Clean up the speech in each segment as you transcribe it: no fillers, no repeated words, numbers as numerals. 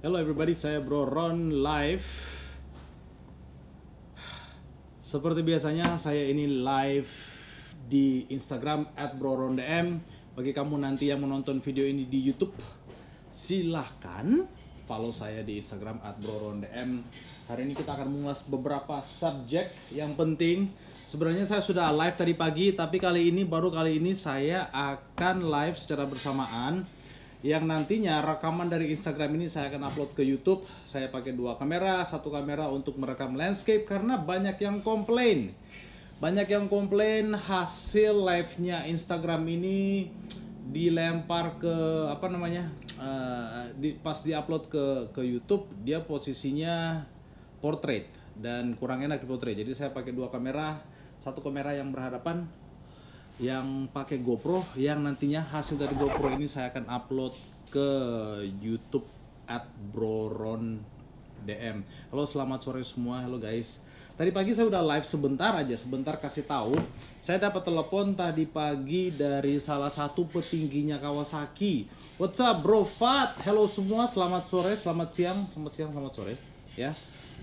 Hello everybody, saya Bro Ron live. Seperti biasanya saya ini live di Instagram @BroRonDM. Bagi kamu nanti yang menonton video ini di YouTube, silahkan follow saya di Instagram @BroRonDM. Hari ini kita akan mengulas beberapa subjek yang penting. Sebenarnya saya sudah live tadi pagi, tapi baru kali ini saya akan live secara bersamaan, yang nantinya rekaman dari Instagram ini saya akan upload ke YouTube. Saya pakai dua kamera, satu kamera untuk merekam landscape karena banyak yang komplain hasil live-nya Instagram ini dilempar ke pas diupload ke YouTube, dia posisinya portrait dan kurang enak di portrait. Jadi saya pakai dua kamera, satu kamera yang berhadapan yang pakai GoPro, yang nantinya hasil dari GoPro ini saya akan upload ke YouTube @BroRonDM. Halo, selamat sore semua. Halo guys. Tadi pagi saya udah live sebentar aja, sebentar kasih tahu. Saya dapat telepon tadi pagi dari salah satu petingginya Kawasaki. What's up Bro Fat? Halo semua, selamat sore, selamat siang, selamat sore ya.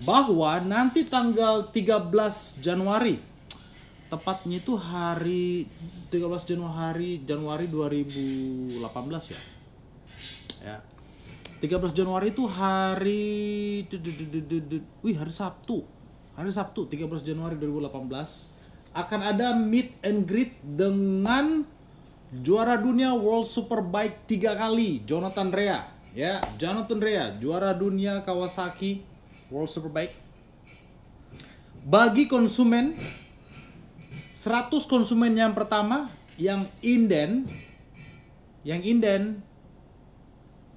Bahwa nanti tanggal 13 Januari, tepatnya itu hari 13 Januari 2018 ya. 13 Januari itu hari Sabtu. Hari Sabtu 13 Januari 2018 akan ada meet and greet dengan juara dunia World Superbike 3 kali, Jonathan Rhea ya. Jonathan Rhea juara dunia Kawasaki World Superbike. Bagi konsumen 100 konsumen yang pertama yang inden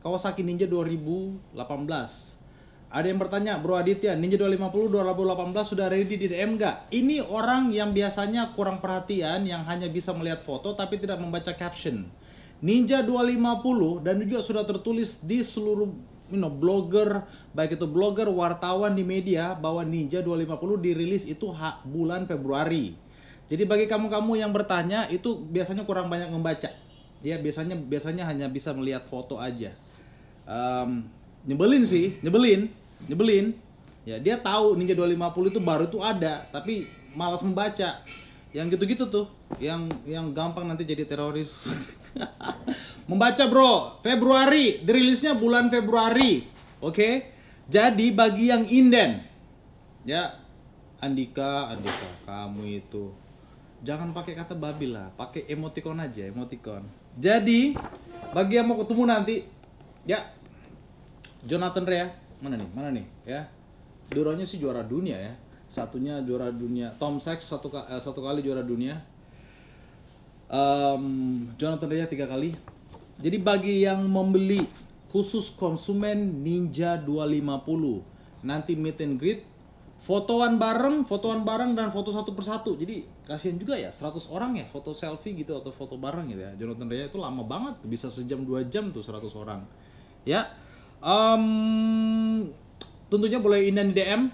Kawasaki Ninja 2018. Ada yang bertanya, Bro Aditya, Ninja 250 2018 sudah ready di DM nggak? Ini orang yang biasanya kurang perhatian, yang hanya bisa melihat foto tapi tidak membaca caption. Ninja 250 dan juga sudah tertulis di seluruh blogger, baik itu blogger, wartawan di media, bahwa Ninja 250 dirilis itu bulan Februari. Jadi bagi kamu-kamu yang bertanya, itu biasanya kurang banyak membaca. Ya, biasanya hanya bisa melihat foto aja. Nyebelin sih, nyebelin. Ya, dia tahu Ninja 250 itu baru itu ada, tapi malas membaca. Yang gitu-gitu tuh, yang gampang nanti jadi teroris. Membaca, Bro. Februari, dirilisnya bulan Februari. Oke? Jadi bagi yang inden, ya, Andika, kamu itu jangan pakai kata babi lah, pakai emoticon aja, emoticon. Jadi, bagi yang mau ketemu nanti, ya, Jonathan Rhea, mana nih, ya. Duronya sih juara dunia ya, satunya juara dunia, Tom Sachs satu kali juara dunia, Jonathan Rhea 3 kali. Jadi bagi yang membeli khusus konsumen Ninja 250, nanti meet and greet, fotoan bareng dan foto satu persatu. Jadi kasihan juga ya, 100 orang ya foto selfie gitu atau foto bareng gitu ya. Jonathan Rhea itu lama banget, bisa sejam 2 jam tuh 100 orang. Ya. Tentunya boleh inden DM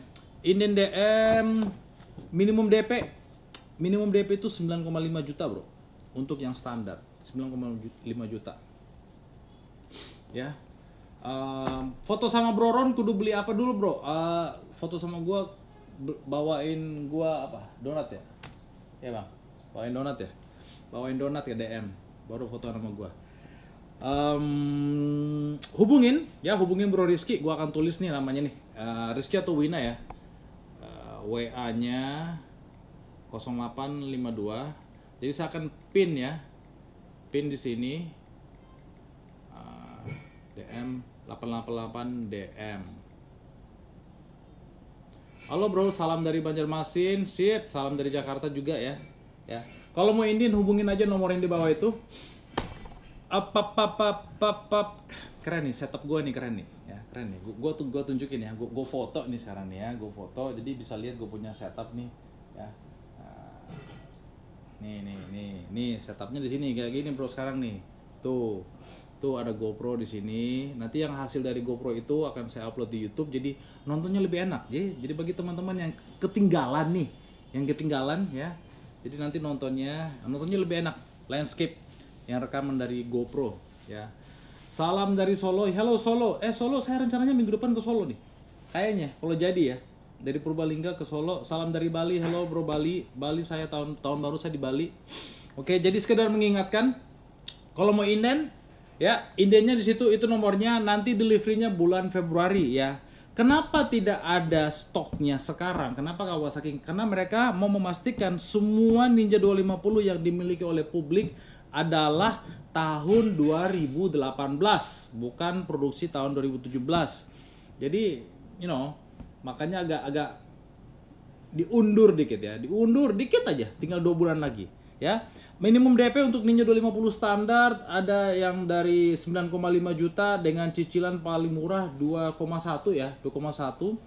minimum DP itu 9,5 juta, Bro. Untuk yang standar 9,5 juta. Ya. Foto sama Bro Ron kudu beli apa dulu, Bro? Foto sama gua, bawain gua apa? Donat ya? Ya bang, bawain donat ya DM, baru foto sama gua. Hubungin Bro Rizky, gua akan tulis nih namanya nih, Rizky atau Wina ya. WA nya 0852, jadi saya akan pin ya, pin di sini, DM 888 DM. Halo Bro, salam dari Banjarmasin. Sip, salam dari Jakarta juga ya. Ya. Kalau mau indin hubungin aja nomor yang di bawah itu. Keren nih setup gue nih, keren nih. Ya, keren nih. Gue tunjukin ya. Gue foto nih sekarang nih ya. Gue foto, jadi bisa lihat gue punya setup nih. Ya. Nih setupnya di sini kayak gini Bro sekarang nih. Tuh ada GoPro di sini. Nanti yang hasil dari GoPro itu akan saya upload di YouTube, jadi nontonnya lebih enak. Jadi bagi teman-teman yang ketinggalan nih, ya. Jadi nanti nontonnya lebih enak. Landscape yang rekaman dari GoPro ya. Salam dari Solo. Halo Solo. Solo, saya rencananya minggu depan ke Solo nih. Kayaknya kalau jadi ya. Dari Purbalingga ke Solo. Salam dari Bali. Halo Bro Bali. Bali saya tahun baru saya di Bali. Oke, jadi sekedar mengingatkan kalau mau inden ya, indennya di situ, itu nomornya, nanti deliverynya bulan Februari ya. Kenapa tidak ada stoknya sekarang? Kenapa Kawasaki? Karena mereka mau memastikan semua Ninja 250 yang dimiliki oleh publik adalah tahun 2018, bukan produksi tahun 2017. Jadi, you know, makanya agak-agak diundur dikit ya. Diundur dikit aja, tinggal 2 bulan lagi ya. Minimum DP untuk Ninja 250 standar ada yang dari 9,5 juta dengan cicilan paling murah 2,1 ya, 2,1.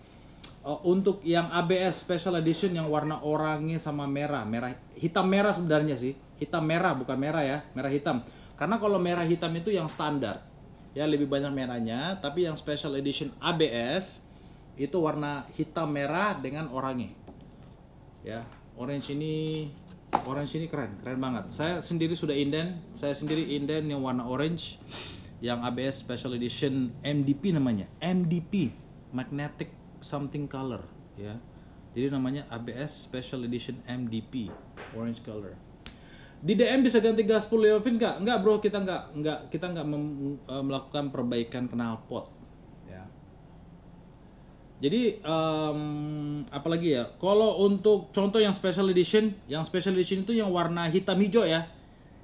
Untuk yang ABS Special Edition yang warna oranye sama merah, hitam merah sebenarnya sih. Hitam merah bukan merah ya, merah hitam. Karena kalau merah hitam itu yang standar. Ya lebih banyak merahnya, tapi yang Special Edition ABS itu warna hitam merah dengan oranye. Ya, orange ini keren banget. Saya sendiri inden yang warna orange, yang ABS Special Edition MDP namanya, MDP Magnetic Something Color ya. Jadi namanya ABS Special Edition MDP orange color. Di DM bisa ganti gas full Leo Vince nggak? Nggak bro, kita nggak melakukan perbaikan knalpot. Jadi apalagi ya, kalau untuk contoh yang Special Edition, itu yang warna hitam hijau ya.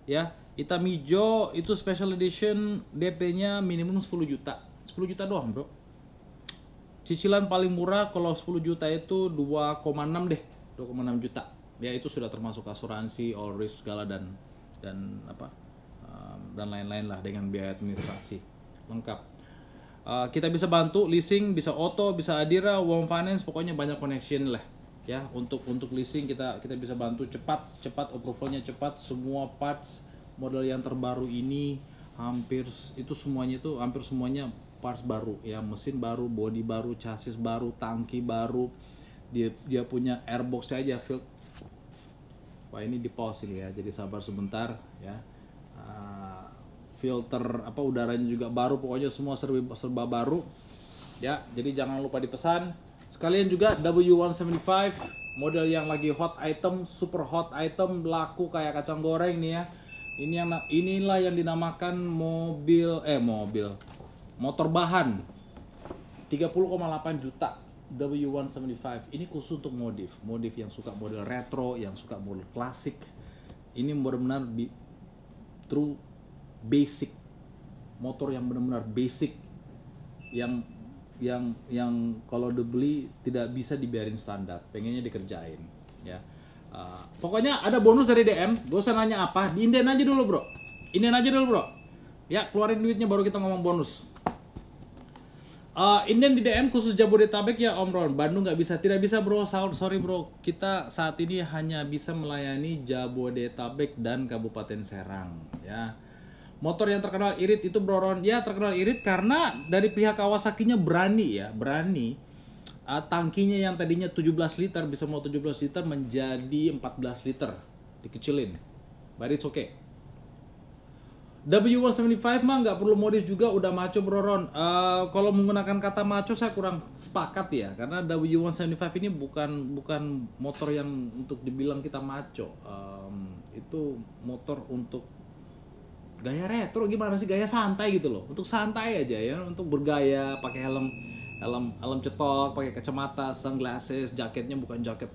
Ya, hitam hijau itu Special Edition DP-nya minimum 10 juta. 10 juta doang, Bro. Cicilan paling murah kalau 10 juta itu 2,6 deh, 2,6 juta. Ya itu sudah termasuk asuransi, all risk segala dan lain-lain lah dengan biaya administrasi. Lengkap. Kita bisa bantu leasing, bisa auto, bisa Adira, Warm Finance, pokoknya banyak connection lah ya. Untuk leasing kita bisa bantu cepat approvalnya, cepat semua parts model yang terbaru ini hampir semuanya parts baru ya, mesin baru, body baru, chassis baru, tangki baru. Dia punya airbox aja field. Wah, ini di pause ini ya, jadi sabar sebentar ya. Filter udaranya juga baru, pokoknya semua serba baru ya. Jadi jangan lupa dipesan. Sekalian juga W175 model yang lagi hot item, super hot item, laku kayak kacang goreng nih ya. Inilah yang dinamakan motor bahan. 30,8 juta W175. Ini khusus untuk modif yang suka model retro, yang suka model klasik. Ini benar-benar true basic, motor yang benar-benar basic, yang kalau dibeli tidak bisa dibiarin standar, pengennya dikerjain ya. Pokoknya ada bonus dari DM, gak usah nanya apa, inden aja dulu bro ya, keluarin duitnya baru kita ngomong bonus. Inden di DM khusus Jabodetabek ya Om Ron. Bandung tidak bisa bro, sorry bro, kita saat ini hanya bisa melayani Jabodetabek dan Kabupaten Serang ya. Motor yang terkenal irit itu Bro Ron. Ya terkenal irit karena dari pihak Kawasaki-nya berani. Tangkinya yang tadinya 17 liter bisa mau 17 liter menjadi 14 liter. Dikecilin. But it's okay. W175 mah nggak perlu modif juga udah maco Bro Ron. Kalau menggunakan kata maco saya kurang sepakat ya. Karena W175 ini bukan motor yang untuk dibilang kita maco. Itu motor untuk gaya retro, gimana sih, gaya santai gitu loh, untuk santai aja ya, untuk bergaya, pakai helm cetok, pakai kacamata, sunglasses, jaketnya bukan jaket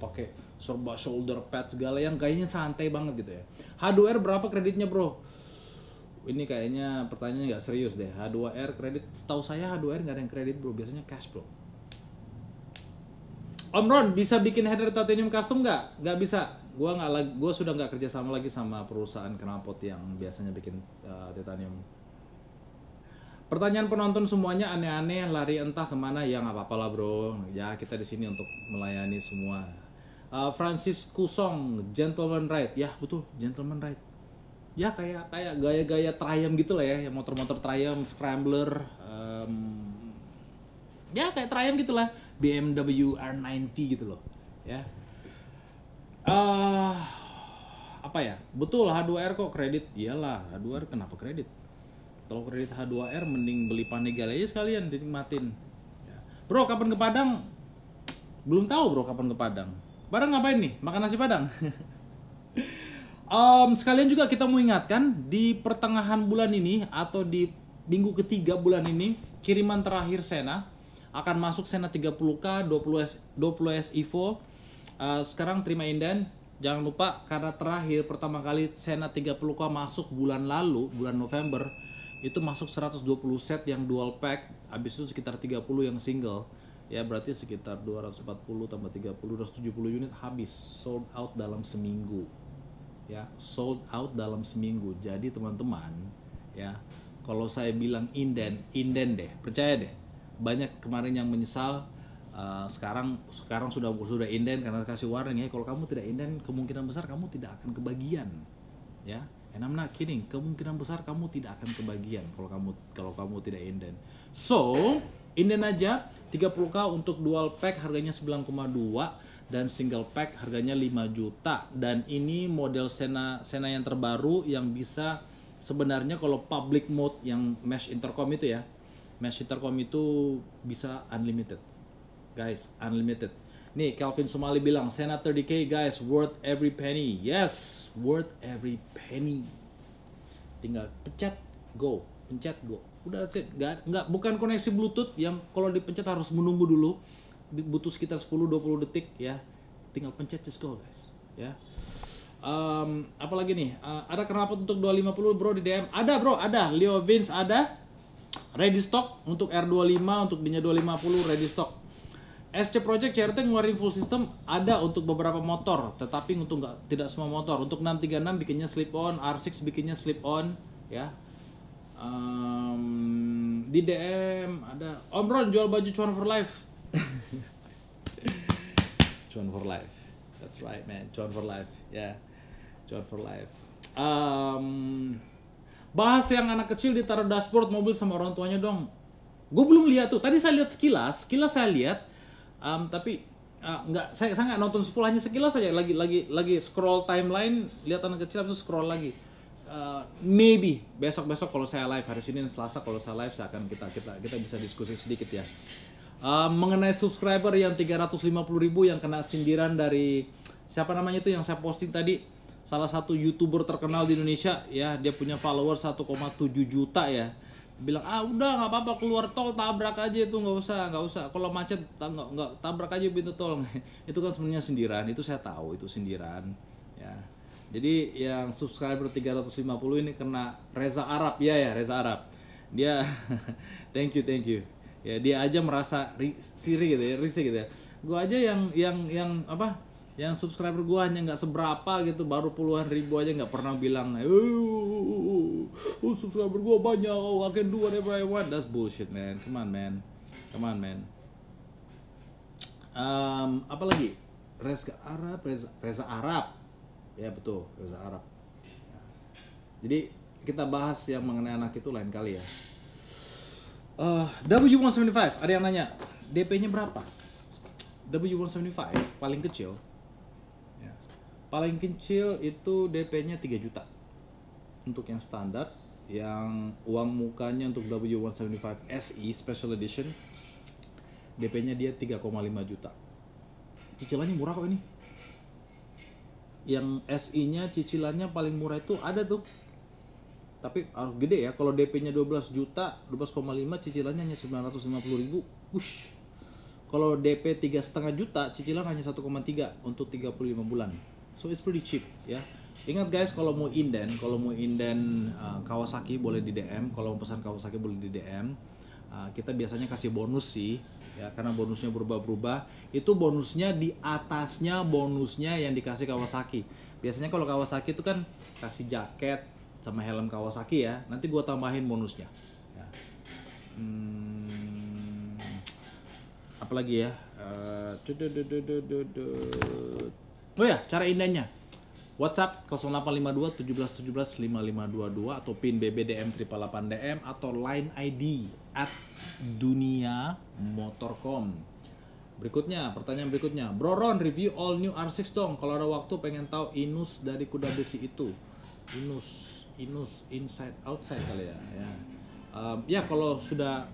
pakai serba shoulder pad segala, yang kayaknya santai banget gitu ya. H2R berapa kreditnya bro? Ini kayaknya pertanyaannya nggak serius deh. H2R kredit, setahu saya H2R nggak ada yang kredit bro, biasanya cash bro. Om Ron bisa bikin header titanium custom nggak? Nggak bisa. Gue sudah nggak kerja sama lagi sama perusahaan knalpot yang biasanya bikin titanium. Pertanyaan penonton semuanya aneh-aneh, lari entah kemana ya, nggak apa-apa lah bro. Ya kita di sini untuk melayani semua. Francis Kusong, gentleman ride, ya betul gentleman ride. Ya kayak gaya-gaya Triumph gitu lah ya, motor-motor Triumph, Scrambler, ya kayak Triumph gitulah, BMW R90 gitu loh, ya. Betul H2R kok kredit, iyalah H2R kenapa kredit? Kalau kredit H2R mending beli Panigale aja sekalian, dinikmatin. Bro, kapan ke Padang? Belum tahu bro, kapan ke Padang. Padang ngapain nih? Makan nasi Padang? Sekalian juga kita mau ingatkan, di pertengahan bulan ini atau di minggu ketiga bulan ini, kiriman terakhir Sena akan masuk Sena 30K 20S Evo. Sekarang terima inden. Jangan lupa, karena terakhir pertama kali Sena 30K masuk bulan lalu, bulan November, itu masuk 120 set yang dual pack, habis itu sekitar 30 yang single. Ya berarti sekitar 240 tambah 30, 270 unit habis, sold out dalam seminggu. Ya, sold out dalam seminggu. Jadi teman-teman, ya, kalau saya bilang inden deh, percaya deh. Banyak kemarin yang menyesal, sekarang sudah inden karena kasih warning ya. Kalau kamu tidak inden, kemungkinan besar kamu tidak akan kebagian. Ya, and I'm not kidding. Kemungkinan besar kamu tidak akan kebagian kalau kamu tidak inden. So, inden aja 30K untuk dual pack harganya 9,2 dan single pack harganya 5 juta. Dan ini model Sena yang terbaru yang bisa sebenarnya kalau public mode yang mesh intercom itu ya. Mesh intercom itu bisa unlimited. Guys, unlimited. Nih Calvin Sumali bilang Sena 30K guys worth every penny. Yes, worth every penny. Tinggal pencet go. Udah that's it. Nggak, bukan koneksi Bluetooth yang kalau dipencet harus menunggu dulu, butuh sekitar 10-20 detik ya. Tinggal pencet, just go guys ya. Apalagi nih, ada knalpot untuk 250 bro di DM? Ada bro, ada. Leo Vince ada, ready stock untuk R25, untuk Dinya 250 ready stock. SC Project CRT ngeluarin full system ada untuk beberapa motor, tetapi untuk tidak semua motor. Untuk 636 bikinnya slip on, R6 bikinnya slip on ya. Di DM ada Om Ron jual baju Cuan for Life. Cuan for Life, that's right man, Cuan for Life ya, yeah. Cuan for Life. Bahas yang anak kecil ditaruh dashboard mobil sama orang tuanya dong. Gue belum lihat tuh, tadi saya lihat sekilas saya lihat, tapi nggak, saya nggak nonton full, hanya sekilas saja. Lagi scroll timeline, lihat anak kecil terus scroll lagi. Maybe besok kalau saya live, hari Senin Selasa kalau saya live, saya akan kita bisa diskusi sedikit ya, mengenai subscriber yang 350.000 yang kena sindiran dari siapa namanya itu yang saya posting tadi, salah satu YouTuber terkenal di Indonesia ya, dia punya follower 1,7 juta ya, bilang udah nggak apa-apa, keluar tol tabrak aja itu, nggak usah kalau macet nggak tabrak aja pintu tol. Itu kan sebenarnya sindiran, itu saya tahu itu sindiran ya. Jadi yang subscriber 350 ini kena Reza Arap ya, Reza Arap. Dia thank you. Ya dia aja merasa risih gitu ya. Gua aja yang subscriber gua hanya nggak seberapa gitu, baru puluhan ribu aja nggak pernah bilang, subscriber gua banyak, I can do whatever I want. That's bullshit man. Come on man. Apa lagi? Reza Arap. Ya betul, Reza Arap. Jadi kita bahas yang mengenai anak itu lain kali ya. W175, ada yang nanya DP-nya berapa? W175 paling kecil ya. Paling kecil itu DP-nya 3 juta untuk yang standar. Yang uang mukanya untuk W175 SE Special Edition DP-nya dia 3,5 juta. Cicilannya murah kok ini. Yang SI-nya cicilannya paling murah itu ada tuh. Tapi harus gede ya. Kalau DP-nya 12 juta, 12,5 cicilannya hanya 950.000. Wush. Kalau DP 3,5 juta, cicilan hanya 1,3 untuk 35 bulan. So it's pretty cheap ya. Ingat guys, kalau mau inden Kawasaki boleh di DM, kalau mau pesan Kawasaki boleh di DM. Kita biasanya kasih bonus sih ya, karena bonusnya berubah-berubah. Itu bonusnya di atasnya bonusnya yang dikasih Kawasaki. Biasanya kalau Kawasaki itu kan kasih jaket sama helm Kawasaki ya. Nanti gue tambahin bonusnya ya. Apalagi ya, oh ya, cara indahnya WhatsApp 0852 1717 5522 atau pin BBDM 388DM atau line ID @DuniaMotor.com. Pertanyaan berikutnya, Bro Ron review all new R6 dong. Kalau ada waktu pengen tahu inus dari kuda besi itu. Inus inside outside kali ya. Ya kalau sudah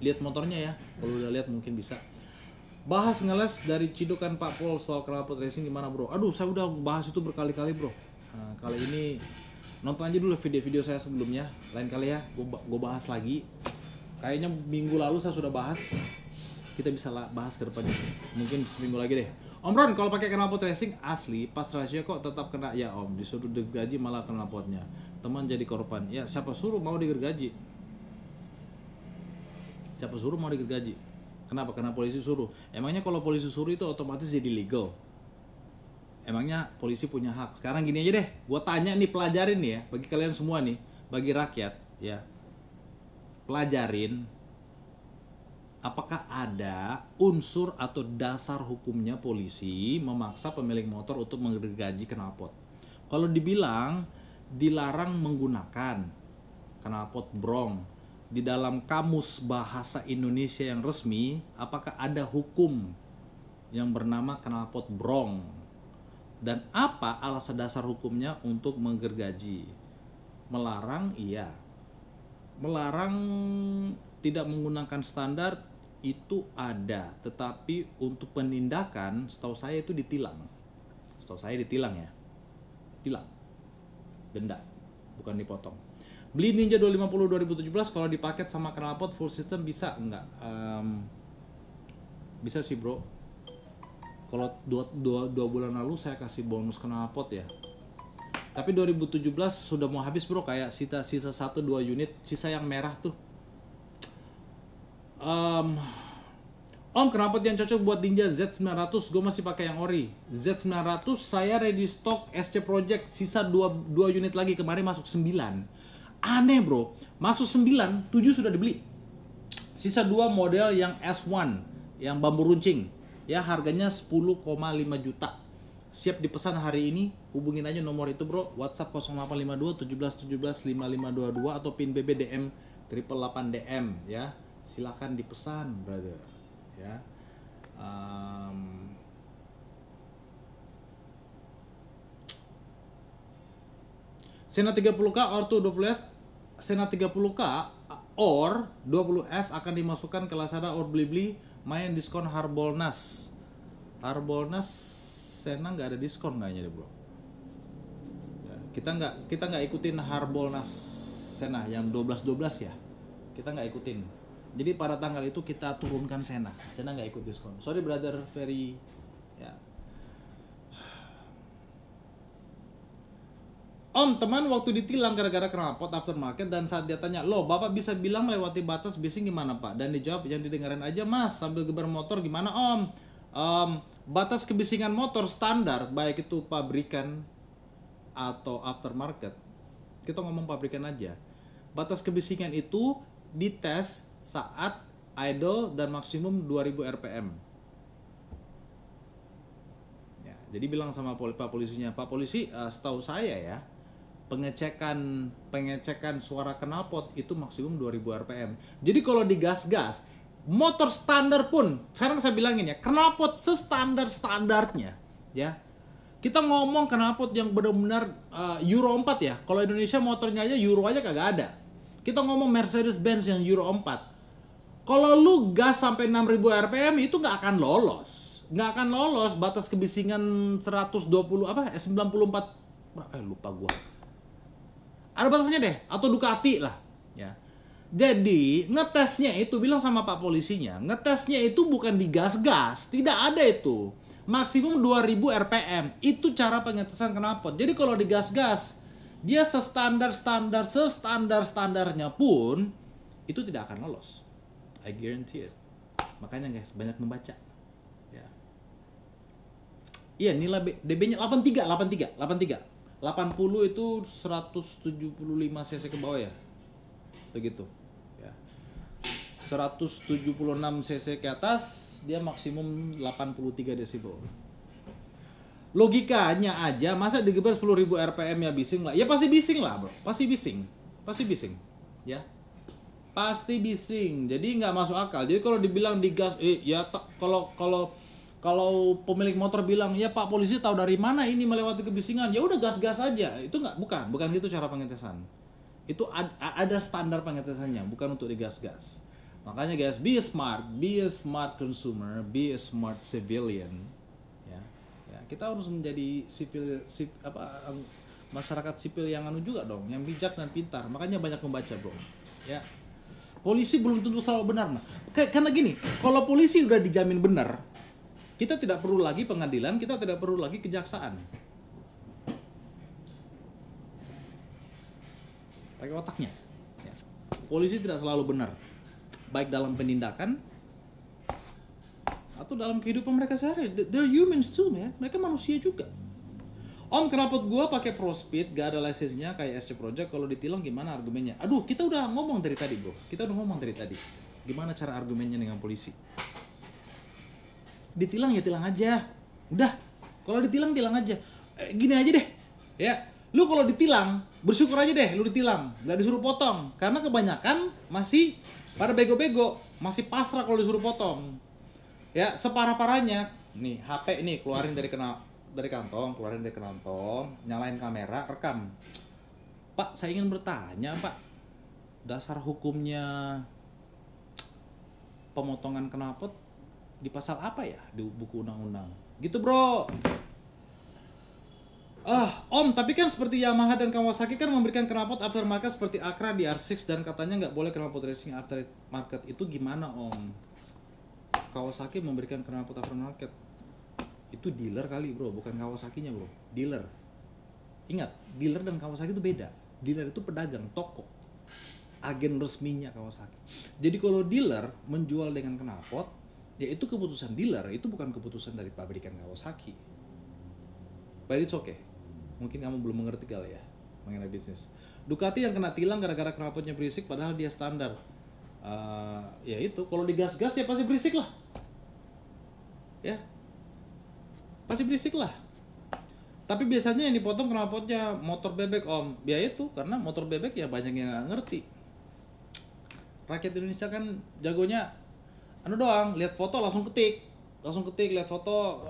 lihat motornya ya, kalau udah lihat mungkin bisa. Bahas ngeles dari Cidukan Pak Pol soal knalpot racing gimana bro? Aduh, saya udah bahas itu berkali-kali bro. Nah, kali ini nonton aja dulu video-video saya sebelumnya. Lain kali ya, gue bahas lagi. Kayaknya minggu lalu saya sudah bahas. Kita bisa bahas ke depannya. Mungkin seminggu lagi deh. Om Ron, kalau pakai knalpot racing asli, pas rasio kok tetap kena ya om. Disuruh digergaji malah knalpotnya. Teman jadi korban. Ya siapa suruh mau digergaji? Siapa suruh mau digergaji? Kenapa? Karena polisi suruh. Emangnya kalau polisi suruh itu otomatis jadi legal? Emangnya polisi punya hak? Sekarang gini aja deh, gue tanya nih, pelajarin nih ya, bagi kalian semua nih, bagi rakyat ya, pelajarin apakah ada unsur atau dasar hukumnya polisi memaksa pemilik motor untuk menggergaji knalpot. Kalau dibilang dilarang menggunakan knalpot brong, di dalam kamus bahasa Indonesia yang resmi, apakah ada hukum yang bernama knalpot brong? Dan apa alasan dasar hukumnya untuk menggergaji? Melarang, iya. Melarang tidak menggunakan standar itu ada, tetapi untuk penindakan setahu saya itu ditilang. Setahu saya ditilang ya. Tilang. Denda, bukan dipotong. Beli Ninja 250 2017 kalau dipaket sama knalpot full system bisa enggak? Bisa sih bro. Kalau dua bulan lalu saya kasih bonus knalpot ya. Tapi 2017 sudah mau habis bro, kayak sisa 1-2 unit, sisa yang merah tuh. Om knalpot yang cocok buat Ninja Z900, gue masih pakai yang ori. Z900 saya ready stock SC Project, sisa 2 unit lagi, kemarin masuk 9. Aneh bro, masuk 9, 7 sudah dibeli. Sisa 2 model yang S1, yang bambu runcing. Ya harganya 10,5 juta. Siap dipesan hari ini, hubungin aja nomor itu bro. WhatsApp 0852 1717 5522 atau pin BBDM 888DM ya. Silahkan dipesan brother ya. Sena 30K or 220S, Sena 30K or 20S akan dimasukkan ke Lazada or Blibli, main diskon Harbolnas. Harbolnas Sena nggak ada diskon kayaknya deh bro. Kita nggak ikutin Harbolnas Sena yang 12-12 ya. Kita nggak ikutin. Jadi pada tanggal itu kita turunkan Sena. Sena nggak ikut diskon. Sorry brother Ferry. Ya. Om, teman waktu ditilang gara-gara knalpot aftermarket dan saat dia tanya, loh bapak bisa bilang melewati batas bising gimana pak? Dan dijawab, yang didengarin aja mas sambil geber motor gimana om? Batas kebisingan motor standar, baik itu pabrikan atau aftermarket. Kita ngomong pabrikan aja. Batas kebisingan itu dites saat idle dan maksimum 2000 RPM. Ya, jadi bilang sama Pak polisinya, Pak polisi setahu saya ya, pengecekan suara knalpot itu maksimum 2000 RPM. Jadi kalau digas-gas, motor standar pun, sekarang saya bilangin ya, knalpot standarnya ya. Kita ngomong knalpot yang benar-benar Euro 4 ya. Kalau Indonesia motornya aja Euro aja kagak ada. Kita ngomong Mercedes-Benz yang Euro 4. Kalau lu gas sampai 6000 RPM itu nggak akan lolos. Nggak akan lolos batas kebisingan 94 lupa gua. Ada batasnya deh, atau Ducati lah ya. Jadi ngetesnya itu, bilang sama pak polisinya, ngetesnya itu bukan digas-gas, tidak ada itu. Maksimum 2000 RPM, itu cara pengetesan knalpot. Jadi kalau digas-gas, dia sestandar-standarnya pun itu tidak akan lolos. I guarantee it. Makanya guys, banyak membaca. Ya. Iya, nilai DB-nya 83. 80 itu 175 cc ke bawah ya, begitu ya. 176 cc ke atas dia maksimum 83 desibel. Logikanya aja, masa digeber 10.000 RPM ya bising lah. Ya pasti bising lah bro, pasti bising ya, pasti bising. Jadi nggak masuk akal. Jadi kalau dibilang digas, ya kalau pemilik motor bilang, ya pak polisi tahu dari mana ini melewati kebisingan, ya udah gas-gas aja. Itu nggak, bukan gitu cara pengetesan. Itu ada standar pengetesannya, bukan untuk digas-gas. Makanya guys, be a smart consumer, be a smart civilian. Ya, ya kita harus menjadi masyarakat sipil yang anu juga dong, yang bijak dan pintar. Makanya banyak membaca, bro. Ya, polisi belum tentu selalu benar. Nah, karena gini, kalau polisi udah dijamin benar, kita tidak perlu lagi pengadilan, kita tidak perlu lagi kejaksaan. Pakai otaknya. Ya. Polisi tidak selalu benar, baik dalam penindakan atau dalam kehidupan mereka sehari. They're humans too, man. Mereka manusia juga. Om, kenapa gua pakai ProSpeed gak ada lisensinya kayak SC Project, kalau ditilang gimana argumennya? Aduh, kita udah ngomong dari tadi, bro. Kita udah ngomong dari tadi. Gimana cara argumennya dengan polisi? Ditilang ya tilang aja. Udah. Kalau ditilang tilang aja. Gini aja deh. Ya. Lu kalau ditilang, bersyukur aja deh lu ditilang, nggak disuruh potong. Karena kebanyakan masih pada bego-bego, masih pasrah kalau disuruh potong. Ya, separah-parahnya. Nih, HP nih keluarin dari kantong, keluarin dari kantong, nyalain kamera, rekam. Pak, saya ingin bertanya, Pak. Dasar hukumnya pemotongan knalpot di pasal apa ya di buku undang-undang? Gitu, bro. Om, tapi kan seperti Yamaha dan Kawasaki kan memberikan knalpot aftermarket seperti Akra di R6 dan katanya nggak boleh knalpot racing aftermarket. Itu gimana, Om? Kawasaki memberikan knalpot aftermarket. Itu dealer kali, bro, bukan Kawasakinya, bro. Dealer. Ingat, dealer dan Kawasaki itu beda. Dealer itu pedagang, toko. Agen resminya Kawasaki. Jadi kalau dealer menjual dengan knalpot, ya itu keputusan dealer, itu bukan keputusan dari pabrikan Kawasaki. But it's okay. Mungkin kamu belum mengerti kali ya mengenai bisnis. Ducati yang kena tilang gara-gara knalpotnya berisik padahal dia standar. Ya itu, kalau digas-gas ya pasti berisik lah. Ya. Pasti berisik lah. Tapi biasanya yang dipotong knalpotnya motor bebek, Om. Ya itu, karena motor bebek ya banyak yang gak ngerti. Rakyat Indonesia kan jagonya anu doang, lihat foto langsung ketik. Langsung ketik, lihat foto,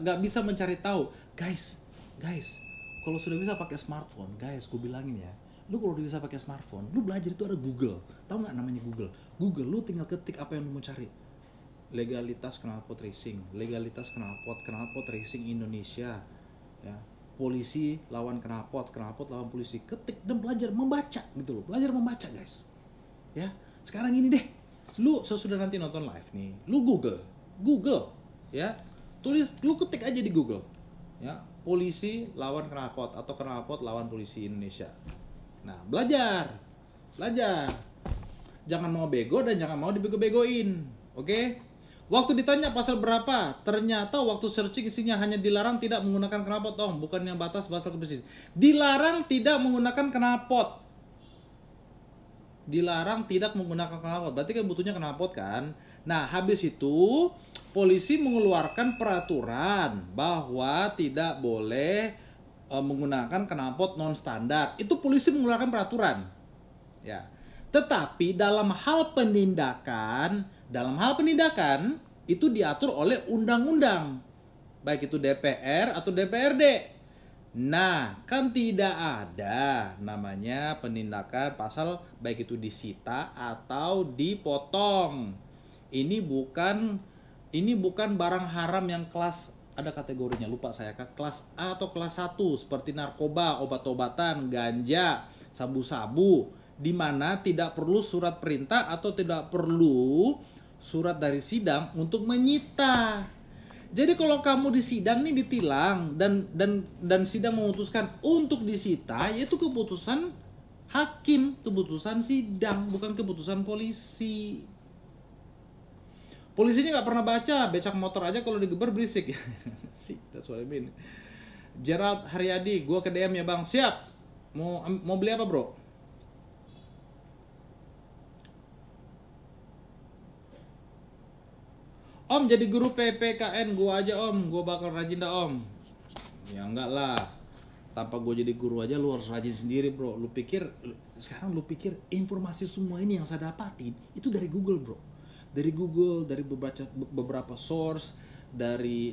gak bisa mencari tahu. Guys, kalau sudah bisa pakai smartphone, guys, gue bilangin ya, lu kalau udah bisa pakai smartphone, lu belajar itu ada Google. Tahu nggak namanya Google? Google, lu tinggal ketik apa yang lu mau cari. Legalitas knalpot racing, legalitas knalpot racing Indonesia, ya. Polisi lawan knalpot, knalpot lawan polisi. Ketik dan belajar membaca gitu loh, belajar membaca, guys. Ya, sekarang ini deh, lu sesudah nanti nonton live nih, lu Google, ya, tulis, lu ketik aja di Google, ya. Polisi lawan knalpot atau knalpot lawan polisi Indonesia. Nah, belajar. Jangan mau bego dan jangan mau dibego-begoin. Oke? Waktu ditanya pasal berapa, ternyata waktu searching isinya hanya dilarang tidak menggunakan knalpot, Om, bukan yang batas pasal kebersihan. Dilarang tidak menggunakan knalpot. Dilarang tidak menggunakan knalpot. Berarti kan butuhnya knalpot kan? Nah, habis itu polisi mengeluarkan peraturan bahwa tidak boleh menggunakan knalpot non standar. Itu polisi mengeluarkan peraturan. Ya. Tetapi dalam hal penindakan itu diatur oleh undang-undang. Baik itu DPR atau DPRD. Nah, kan tidak ada namanya penindakan pasal baik itu disita atau dipotong. Ini bukan barang haram yang kelas, ada kategorinya, lupa saya, kelas A atau kelas 1, seperti narkoba, obat-obatan, ganja, sabu-sabu, di mana tidak perlu surat perintah atau tidak perlu surat dari sidang untuk menyita. Jadi kalau kamu di sidang nih ditilang dan sidang memutuskan untuk disita, yaitu keputusan hakim, keputusan sidang, bukan keputusan polisi. Polisinya nggak pernah baca, becak motor aja kalau digeber berisik. Sih, that's what I mean. Gerard Haryadi, gua ke DM ya, Bang. Siap. Mau beli apa, Bro? Om, jadi guru PPKN gua aja, Om. Gua bakal rajin dah, Om. Ya enggak lah. Tanpa gua jadi guru aja lu harus rajin sendiri, Bro. Sekarang lu pikir informasi semua ini yang saya dapatin itu dari Google, Bro. Dari Google, dari beberapa source, dari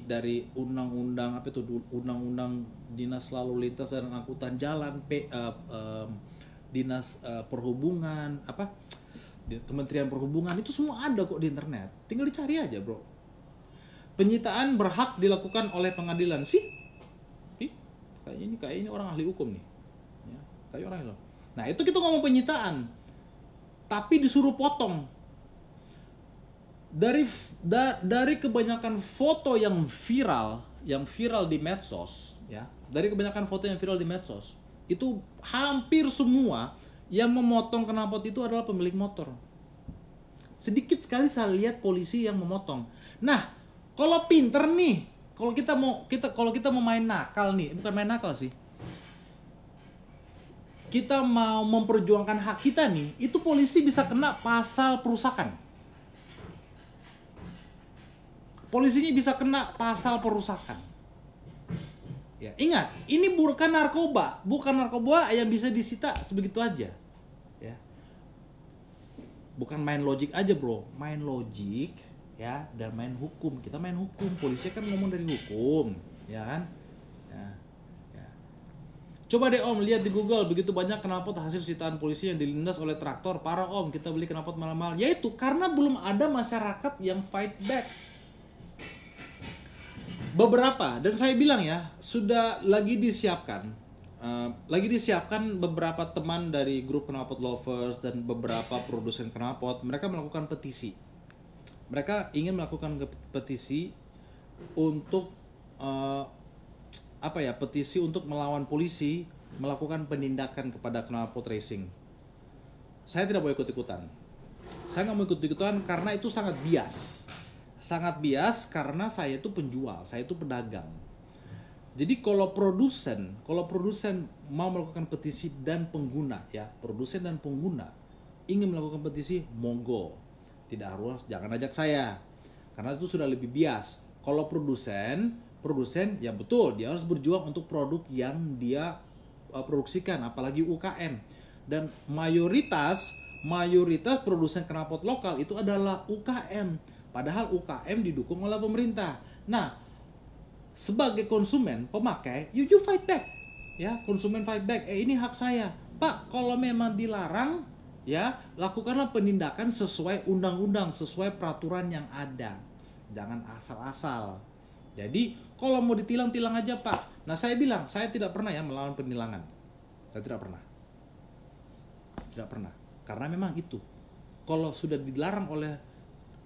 undang-undang apa itu, undang-undang dinas lalu lintas dan angkutan jalan, dinas perhubungan, apa, Kementerian Perhubungan, itu semua ada kok di internet. Tinggal dicari aja, bro. Penyitaan berhak dilakukan oleh pengadilan sih. Kayaknya ini orang ahli hukum nih. Ya, kayak orang itu. Nah, itu kita ngomong penyitaan. Tapi disuruh potong. Dari kebanyakan foto yang viral di medsos, ya. Dari kebanyakan foto yang viral di medsos, itu hampir semua yang memotong knalpot itu adalah pemilik motor. Sedikit sekali saya lihat polisi yang memotong. Nah, kalau pinter nih, kalau kita mau main nakal nih, bukan main nakal sih. Kita mau memperjuangkan hak kita nih, itu polisi bisa kena pasal perusakan. Polisinya bisa kena pasal perusakan. Ya, ingat, ini bukan narkoba yang bisa disita sebegitu aja. Ya. Bukan main logik aja, bro, main logik, ya, dan main hukum. Kita main hukum, polisi kan ngomong dari hukum, ya kan? Ya. Ya. Coba deh om lihat di Google, begitu banyak knalpot hasil sitaan polisi yang dilindas oleh traktor. Para om, kita beli knalpot mahal-mahal. Yaitu karena belum ada masyarakat yang fight back. Beberapa, dan saya bilang ya, sudah lagi disiapkan beberapa teman dari grup knalpot lovers dan beberapa produsen knalpot. Mereka melakukan petisi. Mereka ingin melakukan petisi untuk petisi untuk melawan polisi melakukan penindakan kepada knalpot racing. Saya tidak mau ikut-ikutan. Saya nggak mau ikut-ikutan karena itu sangat bias. Sangat bias karena saya itu penjual, saya itu pedagang. Jadi kalau produsen mau melakukan petisi dan pengguna, ya, produsen dan pengguna ingin melakukan petisi, monggo. Tidak harus, jangan ajak saya. Karena itu sudah lebih bias. Kalau produsen ya betul, dia harus berjuang untuk produk yang dia produksikan, apalagi UKM. Dan mayoritas produsen knalpot lokal itu adalah UKM. Padahal UKM didukung oleh pemerintah. Nah, sebagai konsumen, pemakai, you fight back. Ya, konsumen fight back. Ini hak saya. Pak, kalau memang dilarang, ya, lakukanlah penindakan sesuai undang-undang, sesuai peraturan yang ada. Jangan asal-asal. Jadi, kalau mau ditilang-tilang aja, Pak. Nah, saya bilang, saya tidak pernah ya melawan penilangan. Saya tidak pernah. Tidak pernah. Karena memang itu. Kalau sudah dilarang oleh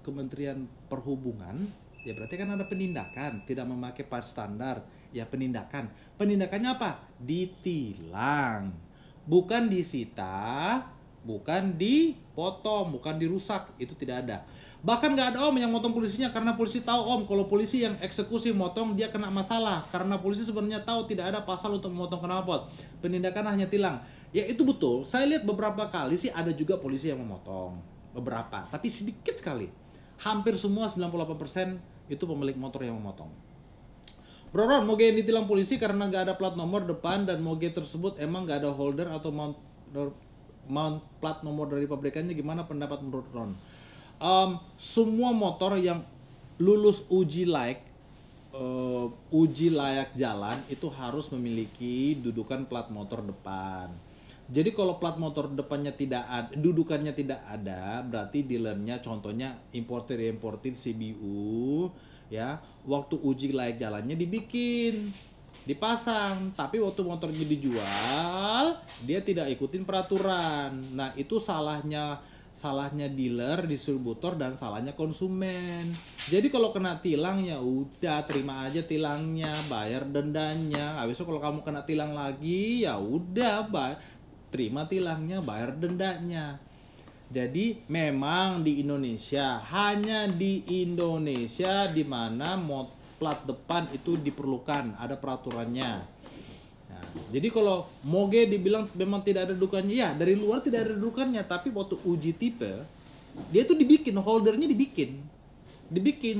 Kementerian Perhubungan, ya berarti kan ada penindakan, tidak memakai part standar, ya penindakan. Penindakannya apa? Ditilang. Bukan disita, bukan dipotong, bukan dirusak, itu tidak ada. Bahkan nggak ada om yang motong polisinya karena polisi tahu om, kalau polisi yang eksekusi motong dia kena masalah karena polisi sebenarnya tahu tidak ada pasal untuk memotong knalpot. Penindakan hanya tilang. Ya itu betul. Saya lihat beberapa kali sih ada juga polisi yang memotong. Beberapa, tapi sedikit sekali. Hampir semua 98% itu pemilik motor yang memotong. Bro Ron, moge yang ditilang polisi karena gak ada plat nomor depan dan moge tersebut emang gak ada holder atau mount plat nomor dari pabrikannya, gimana pendapat menurut Ron? Semua motor yang lulus uji layak jalan itu harus memiliki dudukan plat motor depan. Jadi kalau plat motor depannya tidak ada, dudukannya tidak ada, berarti dealernya, contohnya importer CBU, ya, waktu uji layak jalannya dibikin, dipasang, tapi waktu motornya dijual, dia tidak ikutin peraturan. Nah, itu salahnya dealer, distributor, dan salahnya konsumen. Jadi kalau kena tilang ya udah, terima aja tilangnya, bayar dendanya. Habis itu kalau kamu kena tilang lagi, ya udah, terima tilangnya, bayar dendanya. Jadi memang di Indonesia, hanya di Indonesia di mana plat depan itu diperlukan, ada peraturannya. Nah, jadi kalau moge dibilang memang tidak ada dudukannya, ya dari luar tidak ada dudukannya, tapi waktu uji tipe dia itu dibikin, holdernya dibikin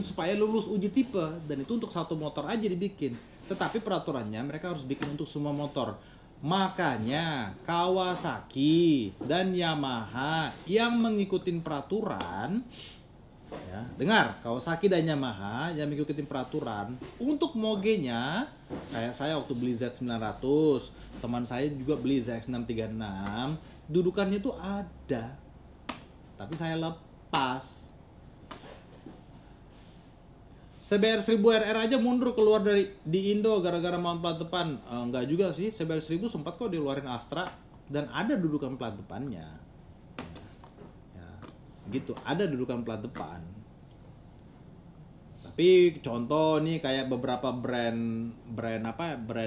supaya lulus uji tipe, dan itu untuk satu motor aja dibikin. Tetapi peraturannya mereka harus bikin untuk semua motor. Makanya Kawasaki dan Yamaha yang mengikuti peraturan, ya, dengar, Kawasaki dan Yamaha yang mengikuti peraturan untuk mogenya, kayak saya waktu beli Z900, teman saya juga beli Z636, dudukannya tuh ada, tapi saya lepas. CBR 1000 RR aja mundur keluar dari di Indo gara-gara mau plat depan. Enggak juga sih, CBR 1000 sempat kok dikeluarin Astra dan ada dudukan plat depannya. Ya, gitu, ada dudukan plat depan. Tapi contoh nih kayak beberapa brand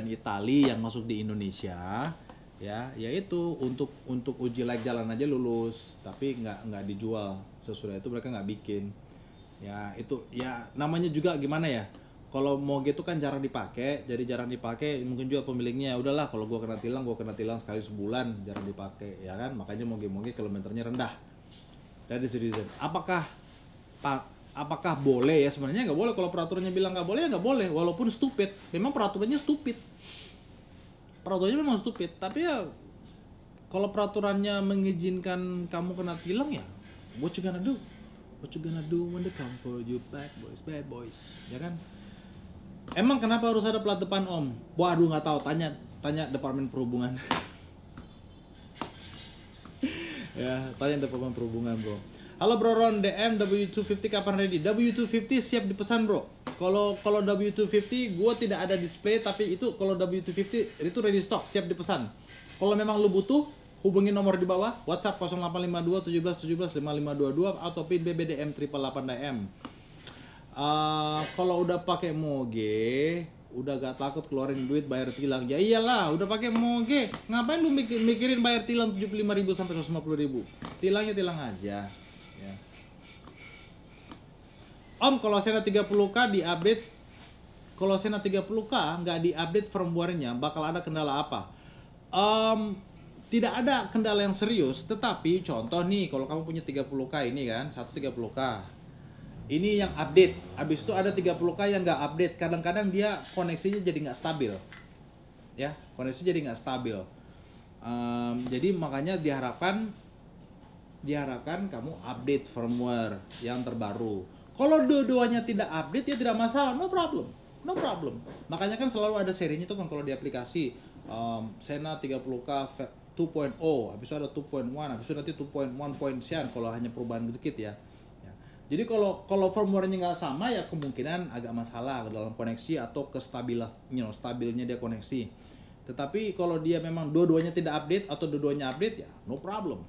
Itali yang masuk di Indonesia, ya, yaitu untuk uji layak jalan aja lulus, tapi nggak dijual. Sesudah itu mereka nggak bikin. Ya itu ya namanya juga gimana ya, kalau mau gitu kan jarang dipakai, jadi jarang dipakai mungkin juga pemiliknya udahlah, kalau gua kena tilang sekali sebulan, jarang dipakai ya kan, makanya moge-moge kilometernya rendah. Dari reason apakah boleh? Ya sebenarnya nggak boleh. Kalau peraturannya bilang nggak boleh ya nggak boleh, walaupun stupid. Memang peraturannya memang stupid, tapi ya kalau peraturannya mengizinkan kamu kena tilang, ya what you gonna do? What you gonna do when they come for you, bad boys, ya kan? Emang kenapa harus ada plat depan, Om? Waduh, nggak tahu, tanya Departemen Perhubungan. Ya, tanya Departemen Perhubungan, Bro. Halo Bro Ron DM, W250 kapan ready? W250 siap dipesan, Bro. Kalau W250 gue tidak ada display, tapi itu kalau W250 itu ready stock, siap dipesan. Kalau memang lu butuh, hubungi nomor di bawah, WhatsApp 0852 17 17 5522 atau pin BBDM 888DM. Kalau udah pakai moge, udah gak takut keluarin duit bayar tilang. Ya iyalah, udah pakai moge, ngapain lu mikirin bayar tilang 75.000 sampai 150.000? Tilangnya tilang aja. Ya. Om, kalau Sena 30K di update, kalau Sena 30K nggak di update firmware-nya, bakal ada kendala apa? Tidak ada kendala yang serius, tetapi contoh nih, kalau kamu punya 30K ini kan, 130K. Ini yang update, habis itu ada 30K yang nggak update. Kadang-kadang dia koneksinya jadi nggak stabil. Ya, koneksinya jadi nggak stabil. Jadi makanya diharapkan kamu update firmware yang terbaru. Kalau dua-duanya tidak update, ya tidak masalah, no problem. Makanya kan selalu ada serinya tuh kan kalau di aplikasi. Sena 30K 2.0, habis itu ada 2.1, habis itu nanti 2.1 point sean kalau hanya perubahan sedikit ya. Jadi kalau firmware-nya nggak sama ya kemungkinan agak masalah dalam koneksi atau kestabilan, stabilnya dia koneksi. Tetapi kalau dia memang dua-duanya tidak update atau dua-duanya update ya no problem.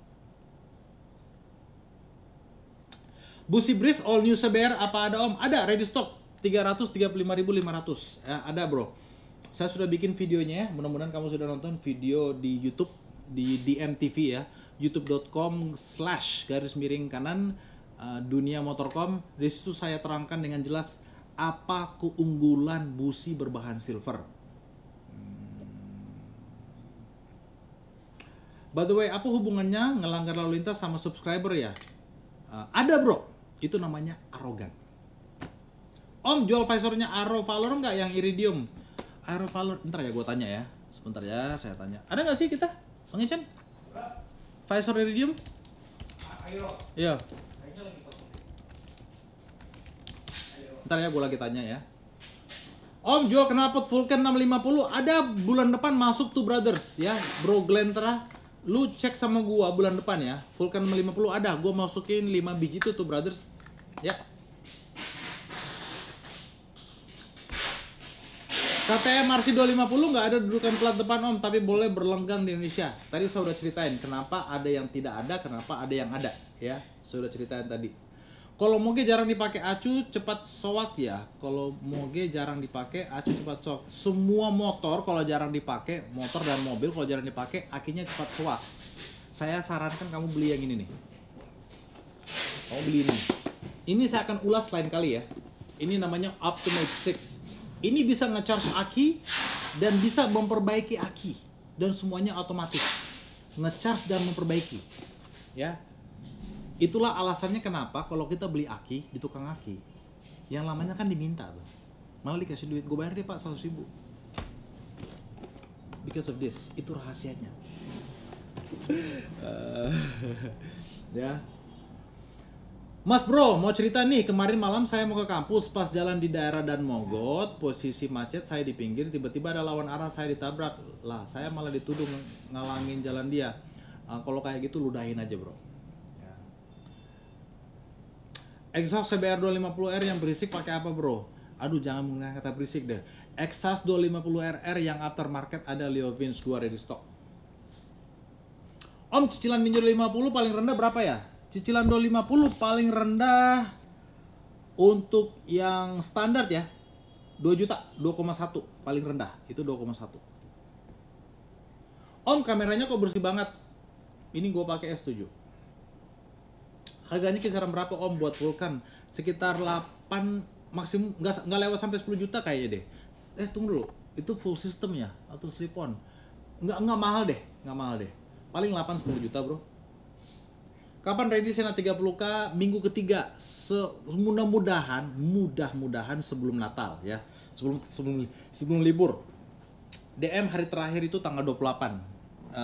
Busi Breeze all new CBR apa ada Om? Ada, ready stock 335.500. Ya, ada Bro. Saya sudah bikin videonya ya, mudah-mudahan kamu sudah nonton video di YouTube, di DMTV ya, youtube.com/garis-miring-kanan DuniaMotor.com. Di situ saya terangkan dengan jelas apa keunggulan busi berbahan silver. By the way, apa hubungannya ngelanggar lalu lintas sama subscriber ya? Ada Bro, itu namanya arogan. Om, jual visornya Aero Valor nggak yang Iridium? Aero Valor, bentar ya gue tanya ya. Sebentar ya, saya tanya. Ada nggak sih kita, Bang Ichan? Visor Iridium? Aero. Iya. Bentar ya, gue lagi tanya ya. Om, jual knalpot Vulkan 650. Ada bulan depan masuk tuh brothers ya. Bro Glentera, lu cek sama gue bulan depan ya. Vulkan 650 ada, gue masukin 5 biji tuh brothers. Ya. KTM RC250 nggak ada dudukan plat depan Om, tapi boleh berlenggang di Indonesia. Tadi saya udah ceritain kenapa ada yang tidak ada, kenapa ada yang ada, ya. Saya udah ceritain tadi. Kalau moge jarang dipakai, acu cepat soak ya. Kalau moge jarang dipakai, acu cepat soak. Semua motor kalau jarang dipakai, motor dan mobil kalau jarang dipakai, akinya cepat soak. Saya sarankan kamu beli yang ini nih. Kamu beli ini. Ini saya akan ulas lain kali ya. Ini namanya Ultimate 6. Ini bisa nge-charge aki dan bisa memperbaiki aki, dan semuanya otomatis nge-charge dan memperbaiki ya. Itulah alasannya kenapa kalau kita beli aki di tukang aki, yang lamanya kan diminta tuh, malah dikasih duit, gue bayar deh Pak 100.000 because of this. Itu rahasianya. Ya Mas Bro, mau cerita nih, kemarin malam saya mau ke kampus, pas jalan di daerah Dan Mogot, posisi macet, saya di pinggir, tiba-tiba ada lawan arah, saya ditabrak. Lah, saya malah dituduh ngalangin jalan dia. Kalau kayak gitu ludahin aja bro. Ya. Exhaust CBR 250R yang berisik pakai apa bro? Aduh jangan menggunakan kata berisik deh. Exhaust 250RR yang aftermarket ada Leo Vince, gua ready stock. Om cicilan minjur 50 paling rendah berapa ya? Cicilan 250 paling rendah untuk yang standar ya 2 juta, 2,1 paling rendah, itu 2,1. Om kameranya kok bersih banget. Ini gue pakai S7. Harganya kisaran berapa om buat Vulkan? Sekitar 8 maksimum, nggak lewat sampai 10 juta kayaknya deh. Tunggu dulu, itu full system ya atau slip on? Nggak mahal deh, nggak mahal deh. Paling 8-10 juta bro. Kapan ready Sena 30K? Minggu ketiga. Mudah-mudahan sebelum Natal ya. Sebelum libur. DM hari terakhir itu tanggal 28.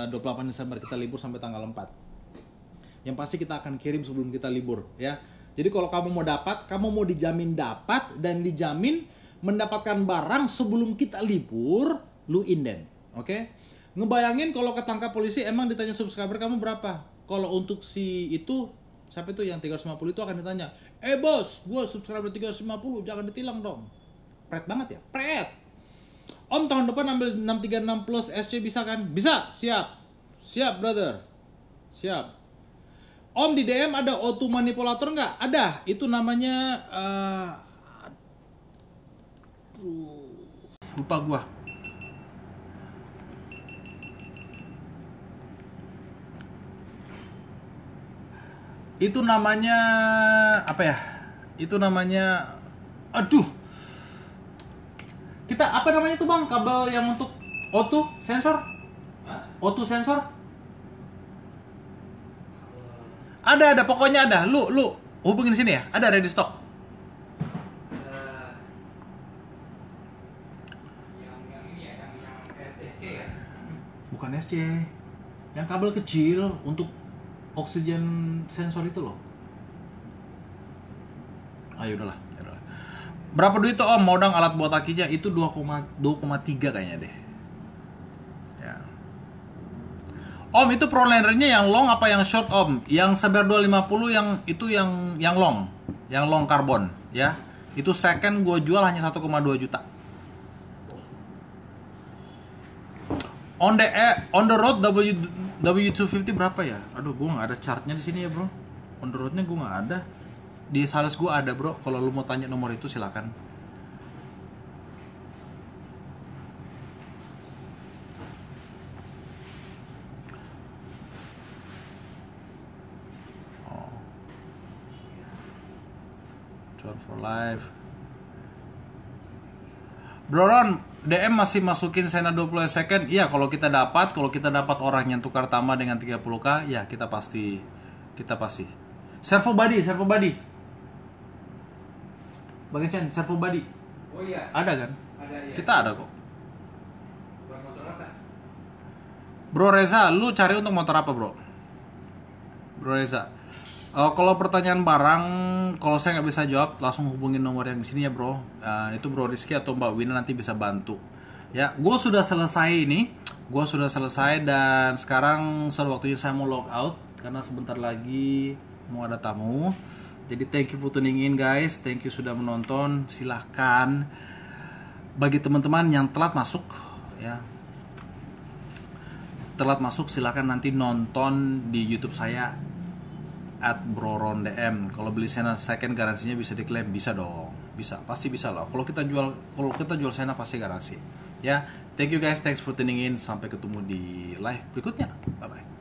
28 Desember kita libur sampai tanggal 4. Yang pasti kita akan kirim sebelum kita libur ya. Jadi kalau kamu mau dapat, kamu mau dijamin dapat dan dijamin mendapatkan barang sebelum kita libur, lu inden, oke? Ngebayangin kalau ketangkap polisi emang ditanya subscriber kamu berapa? Kalau untuk si itu, siapa itu yang 350 itu akan ditanya, bos, gua subscriber 350, jangan ditilang dong. Pret banget ya, pret. Om tahun depan ambil 636 plus SC bisa kan? Bisa, siap. Siap brother, siap. Om di DM ada auto manipulator nggak? Ada, itu namanya lupa gua. Itu namanya apa ya? Itu namanya Kita apa namanya tuh bang? Kabel yang untuk auto sensor? Auto sensor? Ada, pokoknya ada. Lu hubungin sini ya. Ada ready stock. Yang ini ya, yang SC ya. Bukan SC. Yang kabel kecil untuk oksigen sensor itu loh. Ayo udahlah. Berapa duit tuh om modal alat buat kakinya? Itu 2,3 kayaknya deh. Om itu prolinernya yang long apa yang short om? Yang Seber 250 yang itu yang long. Yang long karbon ya. Itu second gue jual hanya 1,2 juta. On the road W250 berapa ya? Aduh gue nggak ada chartnya di sini ya bro. On the roadnya gue nggak ada. Di sales gue ada bro. Kalau lu mau tanya nomor itu silakan. For life. Bro Ron DM masih masukin Sena 20 second. Iya, kalau kita dapat orang yang tukar tambah dengan 30K, ya kita pasti. Servo body. Bang Chen, servo body. Oh iya. Ada kan? Ada ya. Kita ada kok. Buat motor apa? Bro Reza, lu cari untuk motor apa, Bro? Bro Reza. Kalau pertanyaan barang, kalau saya nggak bisa jawab, langsung hubungin nomor yang di sini ya bro. Itu Bro Rizky atau Mbak Wina nanti bisa bantu. Ya, gue sudah selesai ini. Gue sudah selesai dan sekarang sudah waktunya saya mau log out karena sebentar lagi mau ada tamu. Jadi thank you for tuning in guys, thank you sudah menonton. Silahkan bagi teman-teman yang telat masuk, ya. Telat masuk silahkan nanti nonton di YouTube saya. @BroRonDM. Kalau beli Sena second garansinya bisa diklaim, bisa dong. Bisa, pasti bisa lah. Kalau kita jual Sena pasti garansi. Ya, thank you guys, thanks for tuning in. Sampai ketemu di live berikutnya. Bye bye.